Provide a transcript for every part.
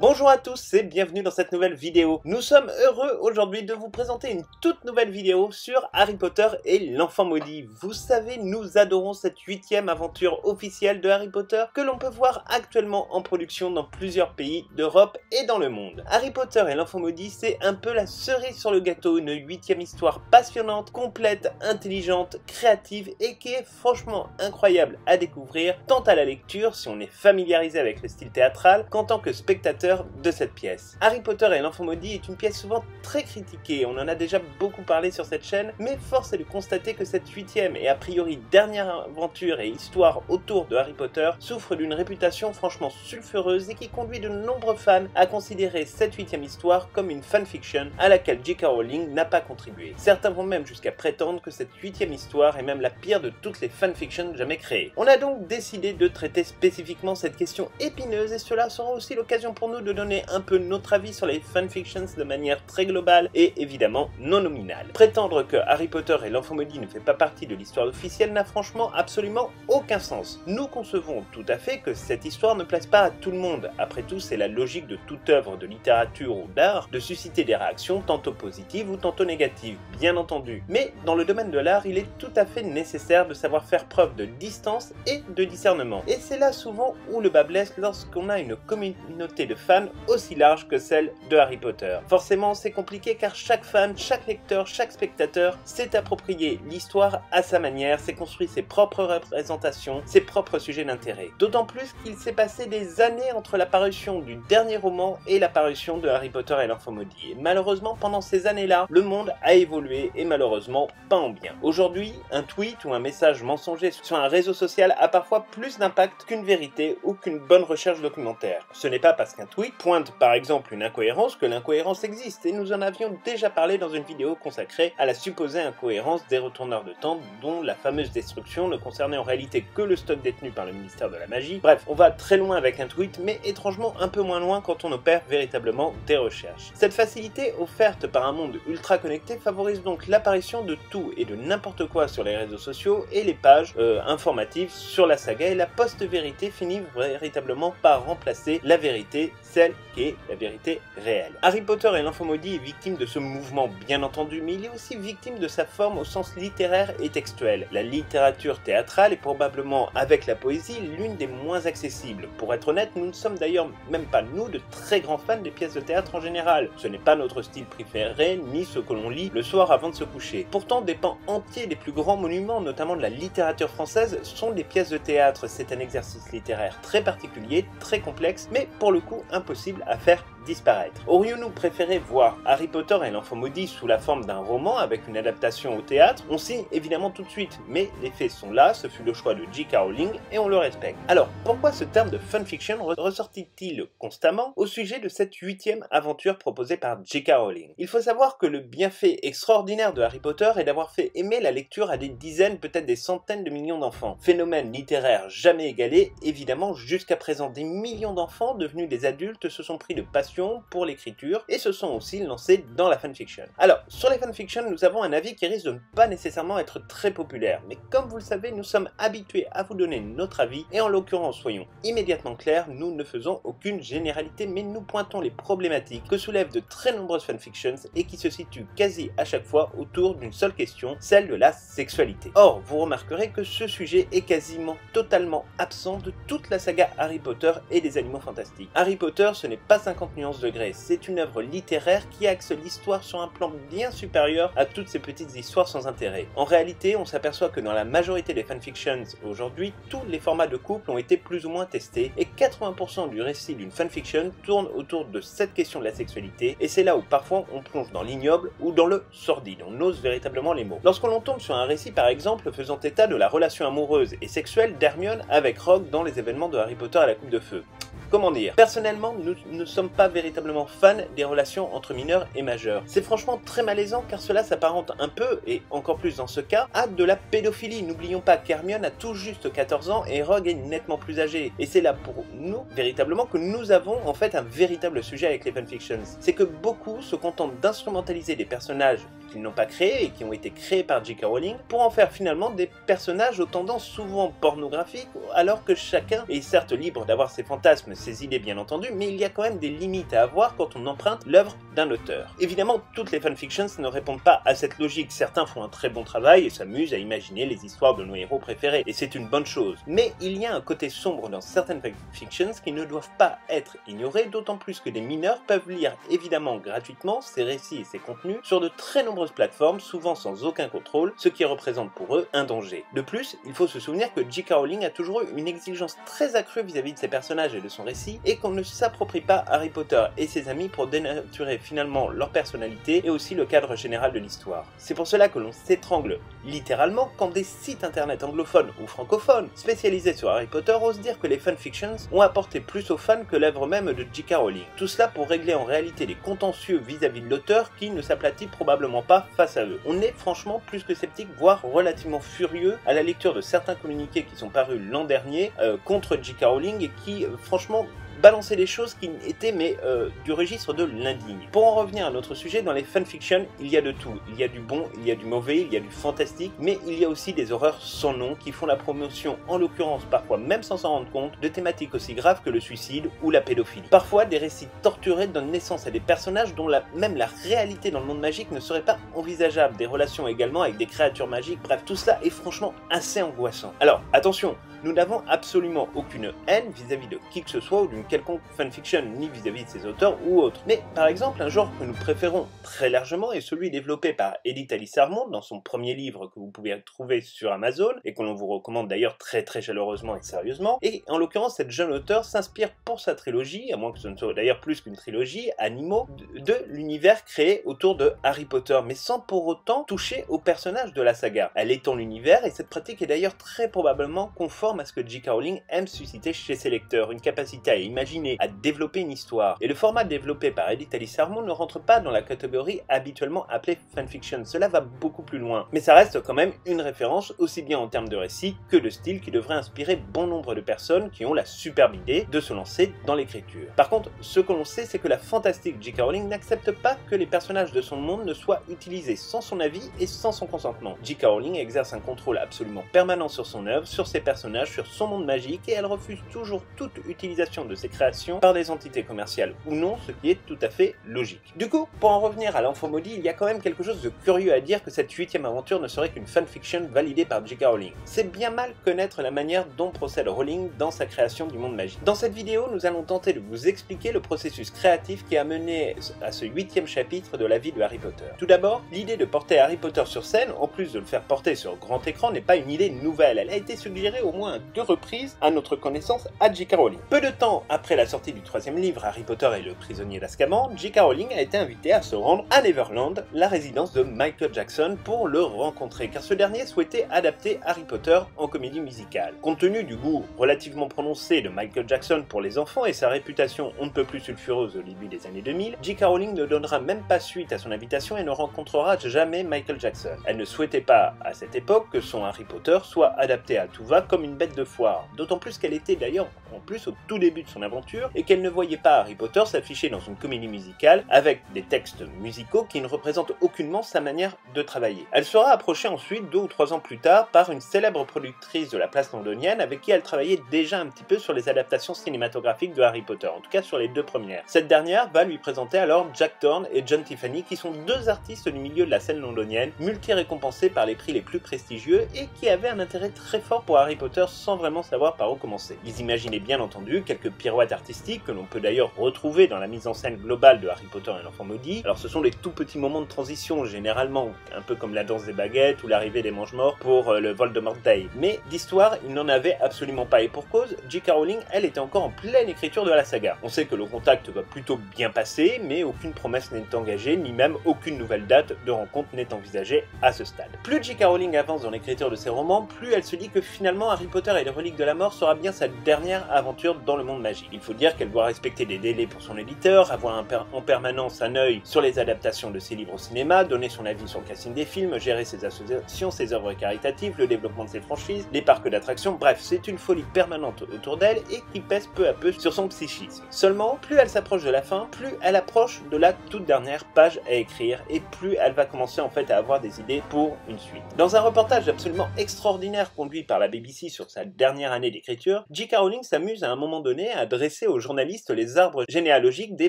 Bonjour à tous et bienvenue dans cette nouvelle vidéo. Nous sommes heureux aujourd'hui de vous présenter une toute nouvelle vidéo sur Harry Potter et l'Enfant Maudit. Vous savez, nous adorons cette 8e aventure officielle de Harry Potter que l'on peut voir actuellement en production dans plusieurs pays d'Europe et dans le monde. Harry Potter et l'Enfant Maudit, c'est un peu la cerise sur le gâteau, une 8e histoire passionnante, complète, intelligente, créative et qui est franchement incroyable à découvrir, tant à la lecture, si on est familiarisé avec le style théâtral, qu'en tant que spectateur de cette pièce. Harry Potter et l'Enfant Maudit est une pièce souvent très critiquée, on en a déjà beaucoup parlé sur cette chaîne, mais force est de constater que cette 8e et a priori dernière aventure et histoire autour de Harry Potter souffre d'une réputation franchement sulfureuse et qui conduit de nombreux fans à considérer cette 8e histoire comme une fanfiction à laquelle J.K. Rowling n'a pas contribué. Certains vont même jusqu'à prétendre que cette 8e histoire est même la pire de toutes les fanfictions jamais créées. On a donc décidé de traiter spécifiquement cette question épineuse et cela sera aussi l'occasion pour nous de donner un peu notre avis sur les fanfictions de manière très globale et évidemment non nominale. Prétendre que Harry Potter et l'Enfant Maudit ne fait pas partie de l'histoire officielle n'a franchement absolument aucun sens. Nous concevons tout à fait que cette histoire ne plaise pas à tout le monde. Après tout, c'est la logique de toute œuvre de littérature ou d'art de susciter des réactions tantôt positives ou tantôt négatives, bien entendu. Mais dans le domaine de l'art, il est tout à fait nécessaire de savoir faire preuve de distance et de discernement. Et c'est là souvent où le bât blesse lorsqu'on a une communauté de fans aussi large que celle de Harry Potter. Forcément, c'est compliqué car chaque fan, chaque lecteur, chaque spectateur s'est approprié l'histoire à sa manière, s'est construit ses propres représentations, ses propres sujets d'intérêt. D'autant plus qu'il s'est passé des années entre la parution du dernier roman et la parution de Harry Potter et l'Enfant Maudit. Et malheureusement, pendant ces années-là, le monde a évolué et malheureusement pas en bien. Aujourd'hui, un tweet ou un message mensonger sur un réseau social a parfois plus d'impact qu'une vérité ou qu'une bonne recherche documentaire. Ce n'est pas parce qu'un tweet pointe par exemple une incohérence que l'incohérence existe et nous en avions déjà parlé dans une vidéo consacrée à la supposée incohérence des retourneurs de temps dont la fameuse destruction ne concernait en réalité que le stock détenu par le ministère de la magie. Bref, on va très loin avec un tweet mais étrangement un peu moins loin quand on opère véritablement des recherches. Cette facilité offerte par un monde ultra connecté favorise donc l'apparition de tout et de n'importe quoi sur les réseaux sociaux et les pages informatives sur la saga et la post-vérité finit véritablement par remplacer la vérité, celle qui est la vérité réelle. Harry Potter et l'Enfant Maudit est victime de ce mouvement bien entendu, mais il est aussi victime de sa forme au sens littéraire et textuel. La littérature théâtrale est probablement, avec la poésie, l'une des moins accessibles. Pour être honnête, nous ne sommes d'ailleurs même pas nous de très grands fans des pièces de théâtre en général. Ce n'est pas notre style préféré, ni ce que l'on lit le soir avant de se coucher. Pourtant, des pans entiers des plus grands monuments, notamment de la littérature française, sont des pièces de théâtre. C'est un exercice littéraire très particulier, très complexe, mais pour le coup, impossible à faire disparaître. Aurions-nous préféré voir Harry Potter et l'Enfant Maudit sous la forme d'un roman avec une adaptation au théâtre? On signe évidemment tout de suite, mais les faits sont là, ce fut le choix de J.K. Rowling et on le respecte. Alors, pourquoi ce terme de fanfiction ressortit-il constamment au sujet de cette 8e aventure proposée par J.K. Rowling? Il faut savoir que le bienfait extraordinaire de Harry Potter est d'avoir fait aimer la lecture à des dizaines, peut-être des centaines de millions d'enfants. Phénomène littéraire jamais égalé, évidemment jusqu'à présent. Des millions d'enfants devenus des adultes se sont pris de passion pour l'écriture et se sont aussi lancés dans la fanfiction. Alors, sur les fanfictions, nous avons un avis qui risque de ne pas nécessairement être très populaire, mais comme vous le savez, nous sommes habitués à vous donner notre avis et en l'occurrence, soyons immédiatement clairs, nous ne faisons aucune généralité, mais nous pointons les problématiques que soulèvent de très nombreuses fanfictions et qui se situent quasi à chaque fois autour d'une seule question, celle de la sexualité. Or, vous remarquerez que ce sujet est quasiment totalement absent de toute la saga Harry Potter et les animaux fantastiques. Harry Potter, ce n'est pas 50 nuances de Grey, c'est une œuvre littéraire qui axe l'histoire sur un plan bien supérieur à toutes ces petites histoires sans intérêt. En réalité, on s'aperçoit que dans la majorité des fanfictions aujourd'hui, tous les formats de couple ont été plus ou moins testés et 80% du récit d'une fanfiction tourne autour de cette question de la sexualité et c'est là où parfois on plonge dans l'ignoble ou dans le sordide, on ose véritablement les mots. Lorsqu'on l'on tombe sur un récit par exemple faisant état de la relation amoureuse et sexuelle d'Hermione avec Rogue dans les événements de Harry Potter à la Coupe de Feu. Comment dire? Personnellement, nous ne sommes pas véritablement fans des relations entre mineurs et majeurs. C'est franchement très malaisant car cela s'apparente un peu, et encore plus dans ce cas, à de la pédophilie. N'oublions pas qu'Hermione a tout juste 14 ans et Rogue est nettement plus âgé. Et c'est là pour nous, véritablement, que nous avons en fait un véritable sujet avec les fanfictions. C'est que beaucoup se contentent d'instrumentaliser des personnages qu'ils n'ont pas créés et qui ont été créés par J.K. Rowling pour en faire finalement des personnages aux tendances souvent pornographiques, alors que chacun est certes libre d'avoir ses fantasmes, ses idées bien entendu, mais il y a quand même des limites à avoir quand on emprunte l'œuvre d'un auteur. Évidemment, toutes les fanfictions ne répondent pas à cette logique, certains font un très bon travail et s'amusent à imaginer les histoires de nos héros préférés, et c'est une bonne chose. Mais il y a un côté sombre dans certaines fanfictions qui ne doivent pas être ignorées, d'autant plus que des mineurs peuvent lire évidemment gratuitement ces récits et ces contenus sur de très nombreuses plateformes, souvent sans aucun contrôle, ce qui représente pour eux un danger. De plus, il faut se souvenir que J.K. Rowling a toujours eu une exigence très accrue vis-à-vis de ses personnages et de son récit, et qu'on ne s'approprie pas Harry Potter et ses amis pour dénaturer finalement leur personnalité et aussi le cadre général de l'histoire. C'est pour cela que l'on s'étrangle littéralement quand des sites internet anglophones ou francophones spécialisés sur Harry Potter osent dire que les fanfictions ont apporté plus aux fans que l'œuvre même de J.K. Rowling. Tout cela pour régler en réalité les contentieux vis-à-vis de l'auteur qui ne s'aplatit probablement pas face à eux. On est franchement plus que sceptique, voire relativement furieux à la lecture de certains communiqués qui sont parus l'an dernier contre J.K. Rowling et qui franchement balancer des choses qui étaient mais du registre de l'indigne. Pour en revenir à notre sujet, dans les fanfictions, il y a de tout. Il y a du bon, il y a du mauvais, il y a du fantastique, mais il y a aussi des horreurs sans nom qui font la promotion, en l'occurrence parfois même sans s'en rendre compte, de thématiques aussi graves que le suicide ou la pédophilie. Parfois, des récits torturés donnent naissance à des personnages dont même la réalité dans le monde magique ne serait pas envisageable, des relations également avec des créatures magiques, bref, tout cela est franchement assez angoissant. Alors, attention, nous n'avons absolument aucune haine vis-à-vis de qui que ce soit ou d'une quelconque fanfiction, ni vis-à-vis de ses auteurs ou autres. Mais par exemple, un genre que nous préférons très largement est celui développé par Edith Alice Armand dans son premier livre que vous pouvez trouver sur Amazon et que l'on vous recommande d'ailleurs très très chaleureusement et sérieusement. Et en l'occurrence, cette jeune auteure s'inspire pour sa trilogie, à moins que ce ne soit d'ailleurs plus qu'une trilogie, Animaux, de l'univers créé autour de Harry Potter, mais sans pour autant toucher au personnage de la saga. Elle étend l'univers et cette pratique est d'ailleurs très probablement conforme à ce que J.K. Rowling aime susciter chez ses lecteurs, une capacité à imaginer, à développer une histoire. Et le format développé par Edith Alice Armand ne rentre pas dans la catégorie habituellement appelée fanfiction, cela va beaucoup plus loin. Mais ça reste quand même une référence aussi bien en termes de récit que de style qui devrait inspirer bon nombre de personnes qui ont la superbe idée de se lancer dans l'écriture. Par contre, ce que l'on sait, c'est que la fantastique J.K. Rowling n'accepte pas que les personnages de son monde ne soient utilisés sans son avis et sans son consentement. J.K. Rowling exerce un contrôle absolument permanent sur son œuvre, sur ses personnages, sur son monde magique et elle refuse toujours toute utilisation de ses créations par des entités commerciales ou non, ce qui est tout à fait logique. Du coup, pour en revenir à l'Enfant Maudit, il y a quand même quelque chose de curieux à dire que cette 8e aventure ne serait qu'une fanfiction validée par J.K. Rowling. C'est bien mal connaître la manière dont procède Rowling dans sa création du monde magique. Dans cette vidéo, nous allons tenter de vous expliquer le processus créatif qui a mené à ce 8e chapitre de la vie de Harry Potter. Tout d'abord, l'idée de porter Harry Potter sur scène, en plus de le faire porter sur grand écran, n'est pas une idée nouvelle. Elle a été suggérée au moins à 2 reprises à notre connaissance à J.K. Rowling. Peu de temps après la sortie du 3e livre, Harry Potter et le Prisonnier d'Azkaban, J.K. Rowling a été invité à se rendre à Neverland, la résidence de Michael Jackson, pour le rencontrer, car ce dernier souhaitait adapter Harry Potter en comédie musicale. Compte tenu du goût relativement prononcé de Michael Jackson pour les enfants et sa réputation on ne peut plus sulfureuse au début des années 2000, J.K. Rowling ne donnera même pas suite à son invitation et ne rencontrera jamais Michael Jackson. Elle ne souhaitait pas, à cette époque, que son Harry Potter soit adapté à tout va comme une bête de foire, d'autant plus qu'elle était d'ailleurs en plus au tout début de son aventure et qu'elle ne voyait pas Harry Potter s'afficher dans une comédie musicale avec des textes musicaux qui ne représentent aucunement sa manière de travailler. Elle sera approchée ensuite 2 ou 3 ans plus tard par une célèbre productrice de la place londonienne avec qui elle travaillait déjà un petit peu sur les adaptations cinématographiques de Harry Potter, en tout cas sur les 2 premières. Cette dernière va lui présenter alors Jack Thorne et John Tiffany qui sont 2 artistes du milieu de la scène londonienne, multi-récompensés par les prix les plus prestigieux et qui avaient un intérêt très fort pour Harry Potter sans vraiment savoir par où commencer. Ils imaginaient bien entendu quelques pirouettes artistiques que l'on peut d'ailleurs retrouver dans la mise en scène globale de Harry Potter et l'Enfant Maudit. Alors ce sont des tout petits moments de transition, généralement un peu comme la danse des baguettes ou l'arrivée des Mange-Morts pour le Voldemort Day. Mais d'histoire, il n'en avait absolument pas et pour cause, J.K. Rowling, elle, était encore en pleine écriture de la saga. On sait que le contact va plutôt bien passer, mais aucune promesse n'est engagée, ni même aucune nouvelle date de rencontre n'est envisagée à ce stade. Plus J.K. Rowling avance dans l'écriture de ses romans, plus elle se dit que finalement Harry Potter Potter et les Reliques de la Mort sera bien sa dernière aventure dans le monde magique. Il faut dire qu'elle doit respecter des délais pour son éditeur, avoir en permanence un œil sur les adaptations de ses livres au cinéma, donner son avis sur le casting des films, gérer ses associations, ses œuvres caritatives, le développement de ses franchises, les parcs d'attractions, bref, c'est une folie permanente autour d'elle et qui pèse peu à peu sur son psychisme. Seulement, plus elle s'approche de la fin, plus elle approche de la toute dernière page à écrire et plus elle va commencer en fait à avoir des idées pour une suite. Dans un reportage absolument extraordinaire conduit par la BBC sur sa dernière année d'écriture, J.K. Rowling s'amuse à un moment donné à dresser aux journalistes les arbres généalogiques des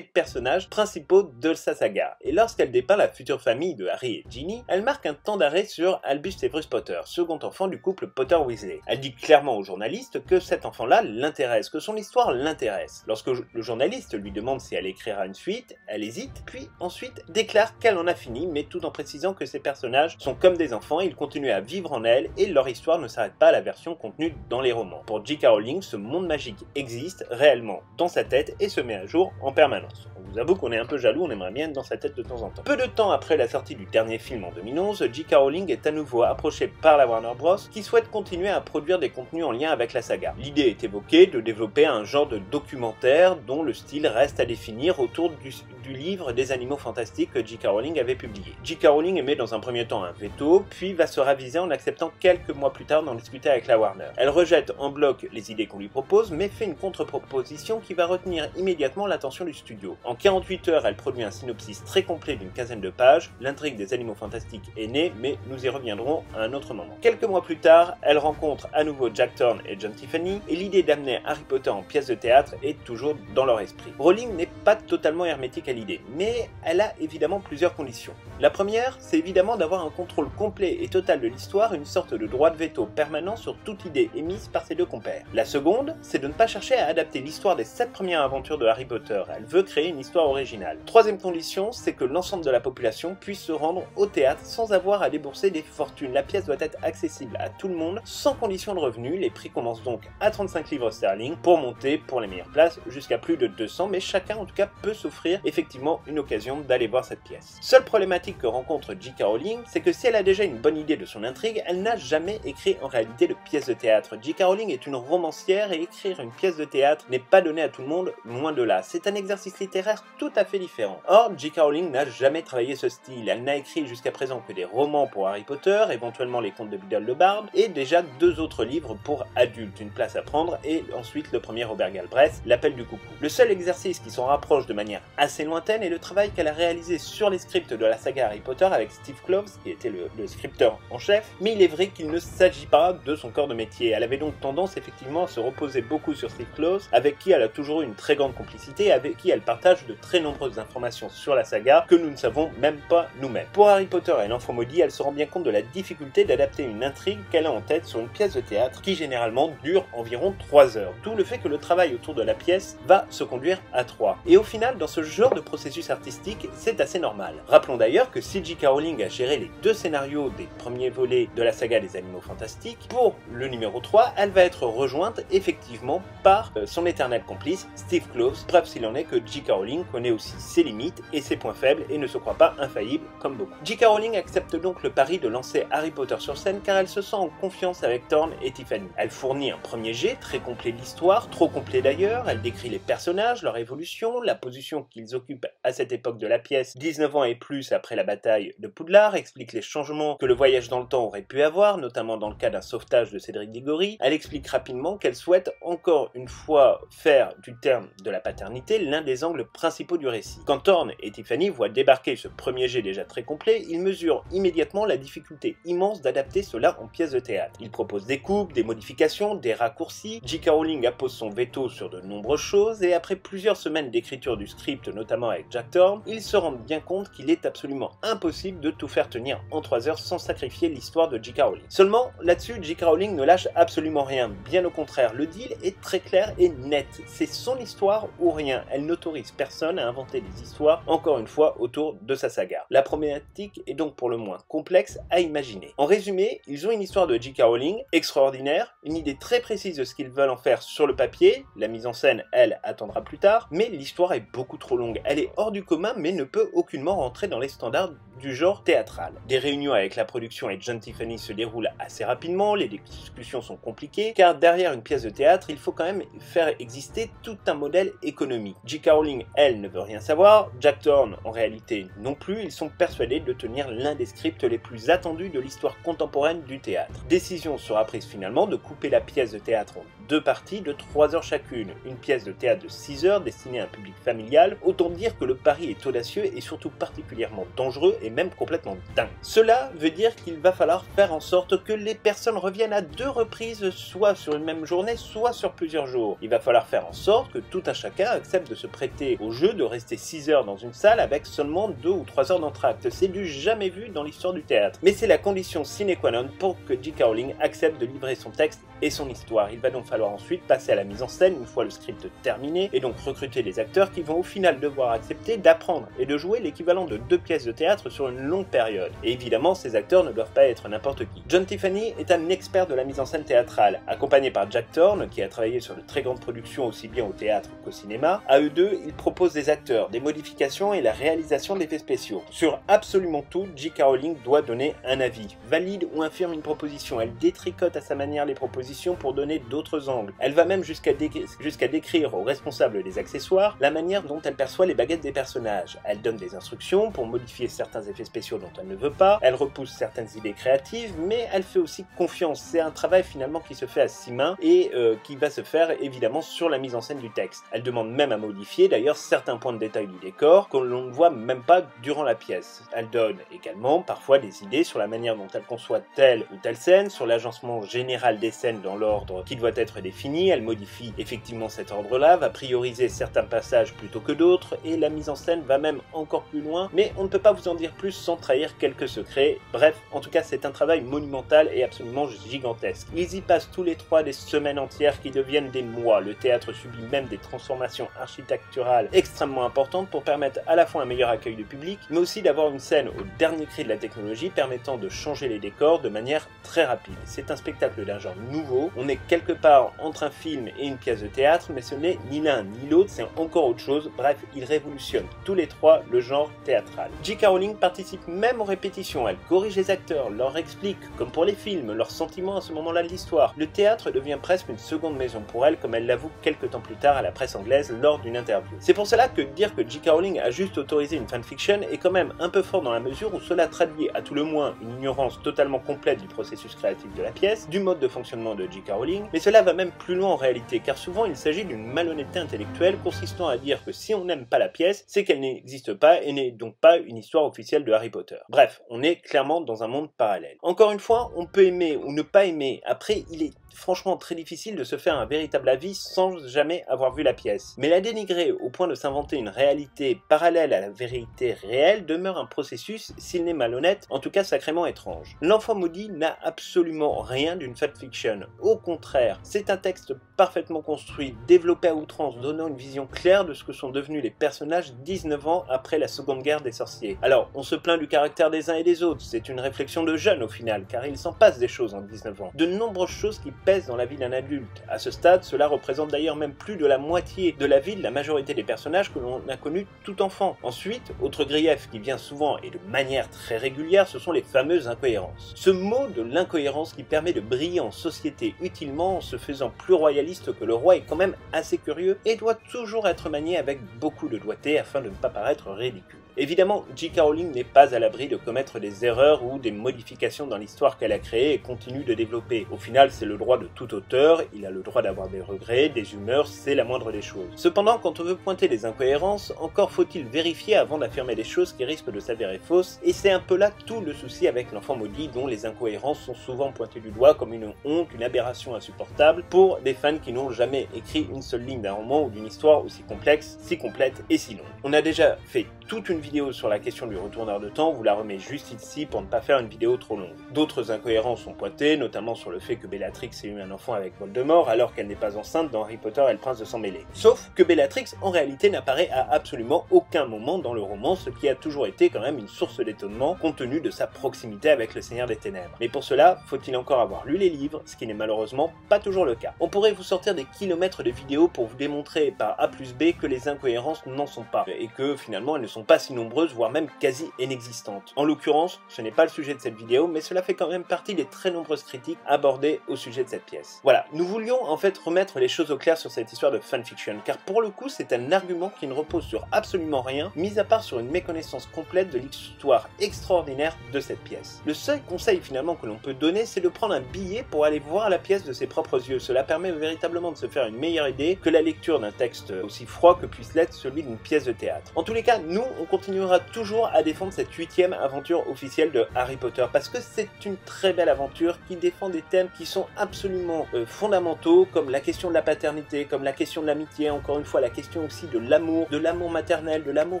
personnages principaux de sa saga. Et lorsqu'elle dépeint la future famille de Harry et Ginny, elle marque un temps d'arrêt sur Albus Severus Potter, second enfant du couple Potter-Weasley. Elle dit clairement aux journalistes que cet enfant-là l'intéresse, que son histoire l'intéresse. Lorsque le journaliste lui demande si elle écrira une suite, elle hésite, puis ensuite déclare qu'elle en a fini, mais tout en précisant que ces personnages sont comme des enfants, ils continuent à vivre en elle et leur histoire ne s'arrête pas à la version contenue dans les romans. Pour J.K. Rowling, ce monde magique existe réellement dans sa tête et se met à jour en permanence. On vous avoue qu'on est un peu jaloux, on aimerait bien être dans sa tête de temps en temps. Peu de temps après la sortie du dernier film en 2011, J.K. Rowling est à nouveau approchée par la Warner Bros qui souhaite continuer à produire des contenus en lien avec la saga. L'idée est évoquée de développer un genre de documentaire dont le style reste à définir autour du livre des animaux fantastiques que J.K. Rowling avait publié. J.K. Rowling émet dans un premier temps un veto, puis va se raviser en acceptant quelques mois plus tard d'en discuter avec la Warner. Elle rejette en bloc les idées qu'on lui propose, mais fait une contre-proposition qui va retenir immédiatement l'attention du studio. En 48 heures, elle produit un synopsis très complet d'une quinzaine de pages. L'intrigue des animaux fantastiques est née, mais nous y reviendrons à un autre moment. Quelques mois plus tard, elle rencontre à nouveau Jack Thorne et John Tiffany, et l'idée d'amener Harry Potter en pièce de théâtre est toujours dans leur esprit. Rowling n'est pas totalement hermétique à l'idée, mais elle a évidemment plusieurs conditions. La première, c'est évidemment d'avoir un contrôle complet et total de l'histoire, une sorte de droit de veto permanent sur toute idée émise par ses deux compères. La seconde, c'est de ne pas chercher à adapter l'histoire des 7 premières aventures de Harry Potter, elle veut créer une histoire originale. Troisième condition, c'est que l'ensemble de la population puisse se rendre au théâtre sans avoir à débourser des fortunes. La pièce doit être accessible à tout le monde, sans condition de revenu. Les prix commencent donc à 35 livres sterling pour monter pour les meilleures places jusqu'à plus de 200, mais chacun en tout cas peut s'offrir effectivement une occasion d'aller voir cette pièce. Seule problématique que rencontre J.K. Rowling, c'est que si elle a déjà une bonne idée de son intrigue, elle n'a jamais écrit en réalité de pièce de théâtre. J.K. Rowling est une romancière et écrire une pièce de théâtre n'est pas donné à tout le monde, loin de là. C'est un exercice littéraire tout à fait différent. Or, J.K. Rowling n'a jamais travaillé ce style. Elle n'a écrit jusqu'à présent que des romans pour Harry Potter, éventuellement les contes de Beedle le Bard, et déjà 2 autres livres pour adultes, Une place à prendre, et ensuite le premier Robert Galbraith, L'Appel du Coucou. Le seul exercice qui s'en rapproche de manière assez lointaine est le travail qu'elle a réalisé sur les scripts de la saga Harry Potter avec Steve Kloves, qui était le scripteur en chef, mais il est vrai qu'il ne s'agit pas de son corps de métier. Elle avait donc tendance effectivement à se reposer beaucoup sur Steve Kloves, avec qui elle a toujours eu une très grande complicité, avec qui elle partage de très nombreuses informations sur la saga que nous ne savons même pas nous-mêmes. Pour Harry Potter et l'Enfant Maudit, elle se rend bien compte de la difficulté d'adapter une intrigue qu'elle a en tête sur une pièce de théâtre qui généralement dure environ 3 heures, d'où le fait que le travail autour de la pièce va se conduire à 3. Et au final, dans ce genre de processus artistique, c'est assez normal. Rappelons d'ailleurs que si J.K. Rowling a géré les 2 scénarios des premiers volets de la saga des animaux fantastiques, pour le numéro 3, elle va être rejointe effectivement par son éternel complice, Steve Kloves, preuve s'il en est que J.K. Rowling connaît aussi ses limites et ses points faibles et ne se croit pas infaillible comme beaucoup. J.K. Rowling accepte donc le pari de lancer Harry Potter sur scène car elle se sent en confiance avec Thorne et Tiffany. Elle fournit un premier jet très complet de l'histoire, trop complet d'ailleurs, elle décrit les personnages, leur évolution, la position qu'ils occupent à cette époque de la pièce, 19 ans et plus après la bataille de Poudlard, explique les changements que le voyage dans le temps aurait pu avoir, notamment dans le cas d'un sauvetage de Cédric Diggory. Elle explique rapidement qu'elle souhaite encore une fois faire du terme de la paternité l'un des angles principaux du récit. Quand Thorne et Tiffany voient débarquer ce premier jet déjà très complet, ils mesurent immédiatement la difficulté immense d'adapter cela en pièce de théâtre. Ils proposent des coupes, des modifications, des raccourcis. J.K. Rowling appose son veto sur de nombreuses choses et après plusieurs semaines d'écriture du script, notamment avec Jack Thorne, ils se rendent bien compte qu'il est absolument impossible de tout faire tenir en 3 heures sans sacrifier l'histoire de J.K. Rowling. Seulement, là-dessus, J.K. Rowling ne lâche absolument rien. Bien au contraire, le deal est très clair et net. C'est son histoire ou rien. Elle n'autorise personne à inventer des histoires, encore une fois, autour de sa saga. La problématique est donc pour le moins complexe à imaginer. En résumé, ils ont une histoire de J.K. Rowling extraordinaire, une idée très précise de ce qu'ils veulent en faire sur le papier, la mise en scène, elle, attendra plus tard, mais l'histoire est beaucoup trop longue, elle est hors du commun mais ne peut aucunement rentrer dans les standards du genre théâtral. Des réunions avec la production et John Tiffany se déroulent assez rapidement, les discussions sont compliquées, car derrière une pièce de théâtre, il faut quand même faire exister tout un modèle économique. J.K. Rowling, elle, ne veut rien savoir, Jack Thorne, en réalité, non plus, ils sont persuadés de tenir l'un des scripts les plus attendus de l'histoire contemporaine du théâtre. Décision sera prise finalement de couper la pièce de théâtre en deux parties de 3 heures chacune, une pièce de théâtre de 6 heures destinée à un public familial, autant dire que le pari est audacieux et surtout particulièrement dangereux et même complètement dingue. Cela veut dire qu'il va falloir faire en sorte que les personnes reviennent à 2 reprises, soit sur une même journée, soit sur plusieurs jours. Il va falloir faire en sorte que tout un chacun accepte de se prêter au jeu de rester 6 heures dans une salle avec seulement 2 ou 3 heures d'entracte. C'est du jamais vu dans l'histoire du théâtre. Mais c'est la condition sine qua non pour que J.K. Rowling accepte de livrer son texte et son histoire. Il va donc falloir ensuite passer à la mise en scène une fois le script terminé et donc recruter les acteurs qui vont au final devoir accepter d'apprendre et de jouer l'équivalent de 2 pièces de théâtre sur une longue période. Et évidemment, ces acteurs ne doivent pas être n'importe qui. John Tiffany est un expert de la mise en scène théâtrale, accompagné par Jack Thorne qui a travaillé sur de très grandes productions aussi bien au théâtre qu'au cinéma. À eux deux, ils proposent des acteurs, des modifications et la réalisation d'effets spéciaux. Sur absolument tout, J.K. Rowling doit donner un avis, valide ou infirme une proposition. Elle détricote à sa manière les propositions pour donner d'autres angles. Elle va même jusqu'à décrire aux responsables des accessoires la manière dont elle perçoit les baguettes des personnages. Elle donne des instructions pour modifier certains effets spéciaux dont elle ne veut pas, elle repousse certaines idées créatives, mais elle fait aussi confiance. C'est un travail finalement qui se fait à 6 mains et qui va se faire évidemment sur la mise en scène du texte. Elle demande même à modifier d'ailleurs certains points de détail du décor que l'on ne voit même pas durant la pièce. Elle donne également parfois des idées sur la manière dont elle conçoit telle ou telle scène, sur l'agencement général des scènes dans l'ordre qui doit être défini. Elle modifie effectivement cet ordre-là, va prioriser certains passages plutôt que d'autres et la mise en scène va même encore plus loin, mais on ne peut pas vous en dire plus sans trahir quelques secrets. Bref, en tout cas c'est un travail monumental et absolument gigantesque. Ils y passent tous les 3 des semaines entières qui deviennent des mois. Le théâtre subit même des transformations architecturales extrêmement importantes pour permettre à la fois un meilleur accueil du public, mais aussi d'avoir une scène au dernier cri de la technologie permettant de changer les décors de manière très rapide. C'est un spectacle d'un genre nouveau, on est quelque part entre un film et une pièce de théâtre, mais ce n'est ni l'un ni l'autre, c'est encore autre chose. Bref, ils révolutionnent tous les 3 le genre théâtral. J.K. Rowling participe même aux répétitions, elle corrige les acteurs, leur explique, comme pour les films, leurs sentiments à ce moment-là de l'histoire. Le théâtre devient presque une seconde maison pour elle, comme elle l'avoue quelques temps plus tard à la presse anglaise lors d'une interview. C'est pour cela que dire que J.K. Rowling a juste autorisé une fanfiction est quand même un peu fort dans la mesure où cela traduit à tout le moins une ignorance totalement complète du processus créatif de la pièce, du mode de fonctionnement de J.K. Rowling, mais cela va même plus loin en réalité, car souvent il s'agit d'une malhonnêteté intellectuelle consistant à dire que si on n'aime pas la pièce, c'est qu'elle n'existe pas et n'est donc pas une histoire officielle de Harry Potter. Bref, on est clairement dans un monde parallèle. Encore une fois, on peut aimer ou ne pas aimer, après il est franchement très difficile de se faire un véritable avis sans jamais avoir vu la pièce. Mais la dénigrer au point de s'inventer une réalité parallèle à la vérité réelle demeure un processus, s'il n'est malhonnête, en tout cas sacrément étrange. L'Enfant Maudit n'a absolument rien d'une fanfiction. Au contraire, c'est un texte parfaitement construit, développé à outrance, donnant une vision claire de ce que sont devenus les personnages 19 ans après la Seconde Guerre des Sorciers. Alors, on se plaint du caractère des uns et des autres, c'est une réflexion de jeunes au final, car il s'en passe des choses en 19 ans. De nombreuses choses qui pèse dans la vie d'un adulte. À ce stade, cela représente d'ailleurs même plus de la moitié de la vie de la majorité des personnages que l'on a connus tout enfant. Ensuite, autre grief qui vient souvent et de manière très régulière, ce sont les fameuses incohérences. Ce mot de l'incohérence qui permet de briller en société utilement en se faisant plus royaliste que le roi est quand même assez curieux et doit toujours être manié avec beaucoup de doigté afin de ne pas paraître ridicule. Évidemment, J.K. Rowling n'est pas à l'abri de commettre des erreurs ou des modifications dans l'histoire qu'elle a créée et continue de développer. Au final, c'est le droit de tout auteur, il a le droit d'avoir des regrets, des humeurs, c'est la moindre des choses. Cependant, quand on veut pointer des incohérences, encore faut-il vérifier avant d'affirmer des choses qui risquent de s'avérer fausses, et c'est un peu là tout le souci avec l'Enfant Maudit, dont les incohérences sont souvent pointées du doigt comme une honte, une aberration insupportable, pour des fans qui n'ont jamais écrit une seule ligne d'un roman ou d'une histoire aussi complexe, si complète et si longue. On a déjà fait toute une vidéo sur la question du retourneur de temps, vous la remet juste ici pour ne pas faire une vidéo trop longue. D'autres incohérences sont pointées, notamment sur le fait que Bellatrix ait eu un enfant avec Voldemort alors qu'elle n'est pas enceinte dans Harry Potter et le Prince de Sang Mêlé. Sauf que Bellatrix en réalité n'apparaît à absolument aucun moment dans le roman, ce qui a toujours été quand même une source d'étonnement compte tenu de sa proximité avec le Seigneur des Ténèbres. Mais pour cela, faut-il encore avoir lu les livres, ce qui n'est malheureusement pas toujours le cas. On pourrait vous sortir des kilomètres de vidéos pour vous démontrer par A plus B que les incohérences n'en sont pas, et que finalement elles ne sont pas si nombreuses, voire même quasi inexistantes. En l'occurrence, ce n'est pas le sujet de cette vidéo, mais cela fait quand même partie des très nombreuses critiques abordées au sujet de cette pièce. Voilà, nous voulions en fait remettre les choses au clair sur cette histoire de fanfiction, car pour le coup c'est un argument qui ne repose sur absolument rien, mis à part sur une méconnaissance complète de l'histoire extraordinaire de cette pièce. Le seul conseil finalement que l'on peut donner, c'est de prendre un billet pour aller voir la pièce de ses propres yeux. Cela permet véritablement de se faire une meilleure idée que la lecture d'un texte aussi froid que puisse l'être celui d'une pièce de théâtre. En tous les cas, nous, on continuera toujours à défendre cette 8e aventure officielle de Harry Potter, parce que c'est une très belle aventure qui défend des thèmes qui sont absolument fondamentaux, comme la question de la paternité, comme la question de l'amitié, encore une fois la question aussi de l'amour maternel, de l'amour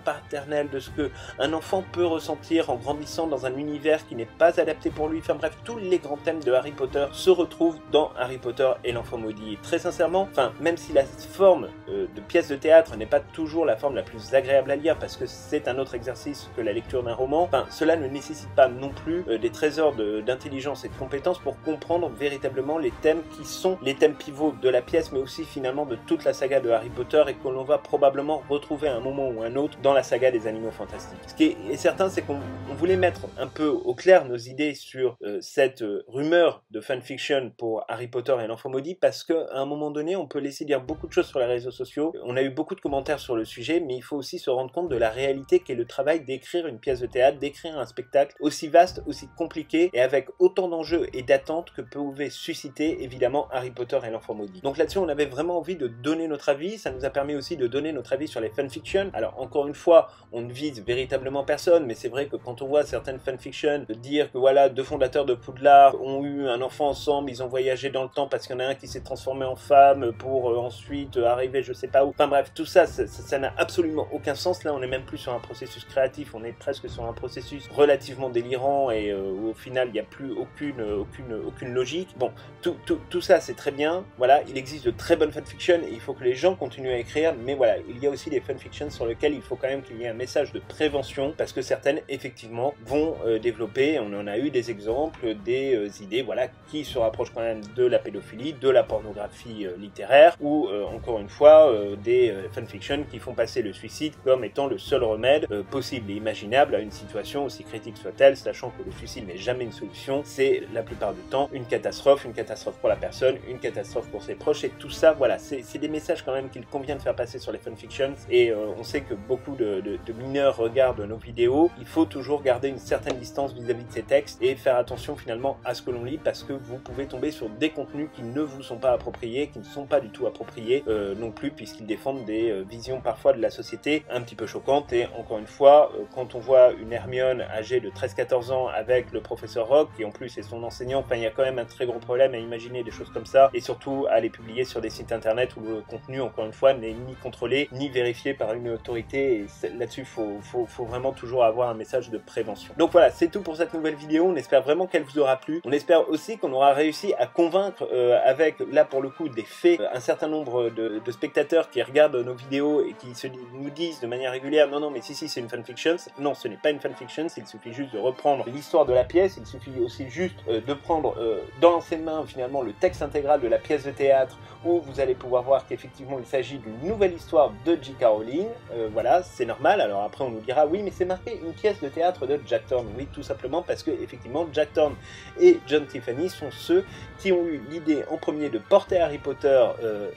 paternel, de ce que un enfant peut ressentir en grandissant dans un univers qui n'est pas adapté pour lui. Enfin bref, tous les grands thèmes de Harry Potter se retrouvent dans Harry Potter et l'Enfant Maudit. Et très sincèrement, enfin, même si la forme de pièce de théâtre n'est pas toujours la forme la plus agréable à lire, parce que c'est un autre exercice que la lecture d'un roman, enfin, cela ne nécessite pas non plus des trésors d'intelligence et de compétences pour comprendre véritablement les thèmes qui sont les thèmes pivots de la pièce, mais aussi finalement de toute la saga de Harry Potter, et que l'on va probablement retrouver à un moment ou un autre dans la saga des animaux fantastiques. Ce qui est certain, c'est qu'on voulait mettre un peu au clair nos idées sur cette rumeur de fanfiction pour Harry Potter et l'Enfant Maudit, parce qu'à un moment donné, on peut laisser dire beaucoup de choses sur les réseaux sociaux. On a eu beaucoup de commentaires sur le sujet, mais il faut aussi se rendre compte de la réalité qu'est le travail d'écrire une pièce de théâtre, d'écrire un spectacle aussi vaste, aussi compliqué, et avec autant d'enjeux et d'attentes que pouvait susciter évidemment Harry Potter et l'Enfant Maudit. Donc là-dessus, on avait vraiment envie de donner notre avis, ça nous a permis aussi de donner notre avis sur les fanfictions. Alors encore une fois, on ne vise véritablement personne, mais c'est vrai que quand on voit certaines fanfictions dire que voilà, deux fondateurs de Poudlard ont eu un enfant ensemble, ils ont voyagé dans le temps parce qu'il y en a un qui s'est transformé en femme pour ensuite arriver je sais pas où. Enfin bref, tout ça, ça n'a absolument aucun sens. Là, on est même plus sur un processus créatif, on est presque sur un processus relativement délirant et où au final, il n'y a plus aucune logique. Bon, tout ça, c'est très bien. Voilà, il existe de très bonnes fanfictions et il faut que les gens continuent à écrire, mais voilà, il y a aussi des fanfictions sur lesquelles il faut quand même qu'il y ait un message de prévention, parce que certaines, effectivement, vont développer, on en a eu des exemples, des idées, voilà, qui se rapprochent quand même de la pédophilie, de la pornographie littéraire, ou encore une fois, des fanfictions qui font passer le suicide comme étant le seul remède possible et imaginable à une situation aussi critique soit-elle, sachant que le suicide n'est jamais une solution, c'est la plupart du temps une catastrophe pour la personne, une catastrophe pour ses proches, et tout ça, voilà, c'est des messages quand même qu'il convient de faire passer sur les fanfictions, et on sait que beaucoup de mineurs regardent nos vidéos. Il faut toujours garder une certaine distance vis-à-vis de ces textes et faire attention finalement à ce que l'on lit, parce que vous pouvez tomber sur des contenus qui ne vous sont pas appropriés, qui ne sont pas du tout appropriés non plus, puisqu'ils défendent des visions parfois de la société un petit peu choquantes. Et encore une fois, quand on voit une Hermione âgée de 13-14 ans avec le professeur Rogue, qui en plus est son enseignant, enfin, il y a quand même un très gros problème à imaginer des choses comme ça, et surtout à les publier sur des sites internet où le contenu, encore une fois, n'est ni contrôlé ni vérifié par une autorité, et là-dessus faut vraiment toujours avoir un message de prévention. Donc voilà, c'est tout pour cette nouvelle vidéo, on espère vraiment qu'elle vous aura plu, on espère aussi qu'on aura réussi à convaincre avec, là pour le coup, des faits, un certain nombre de spectateurs qui regardent nos vidéos et qui nous disent de manière régulière non mais si c'est une fanfiction. Non, ce n'est pas une fanfiction, il suffit juste de reprendre l'histoire de la pièce, il suffit aussi juste de prendre dans ses mains finalement le texte intégral de la pièce de théâtre, où vous allez pouvoir voir qu'effectivement il s'agit d'une nouvelle histoire de J.K. Rowling, voilà, c'est normal. Alors après on nous dira oui mais c'est marqué une pièce de théâtre de Jack Thorne, oui tout simplement parce que effectivement Jack Thorne et John Tiffany sont ceux qui ont eu l'idée en premier de porter Harry Potter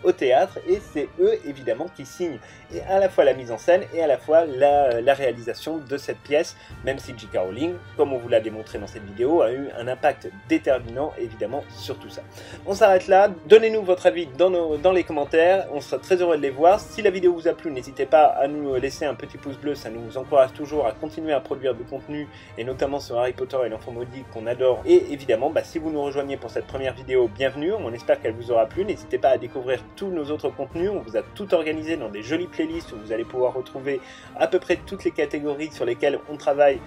au théâtre, et c'est eux évidemment qui signent à la fois la mise en scène et à la fois la réalisation de cette pièce, même si J.K. Rowling, comme on vous l'a démontré dans cette vidéo, a eu un impact déterminant évidemment sur tout ça. On s'arrête là, donnez-nous votre avis dans les commentaires, on sera très heureux de les voir. Si la vidéo vous a plu, n'hésitez pas à nous laisser un petit pouce bleu, ça nous encourage toujours à continuer à produire du contenu, et notamment sur Harry Potter et l'Enfant Maudit qu'on adore. Et évidemment, si vous nous rejoignez pour cette première vidéo, bienvenue, on espère qu'elle vous aura plu. N'hésitez pas à découvrir tous nos autres contenus, on vous a tout organisé dans des jolies playlists où vous allez pouvoir retrouver à peu près toutes les catégories sur lesquelles on travaille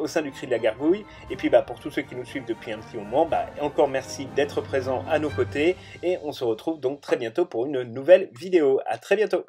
au sein du Cri de la Gargouille. Et puis pour tous ceux qui nous suivent depuis un petit moment, encore merci d'être présents à nos côtés et on se retrouve donc très bientôt pour une nouvelle vidéo. À très bientôt.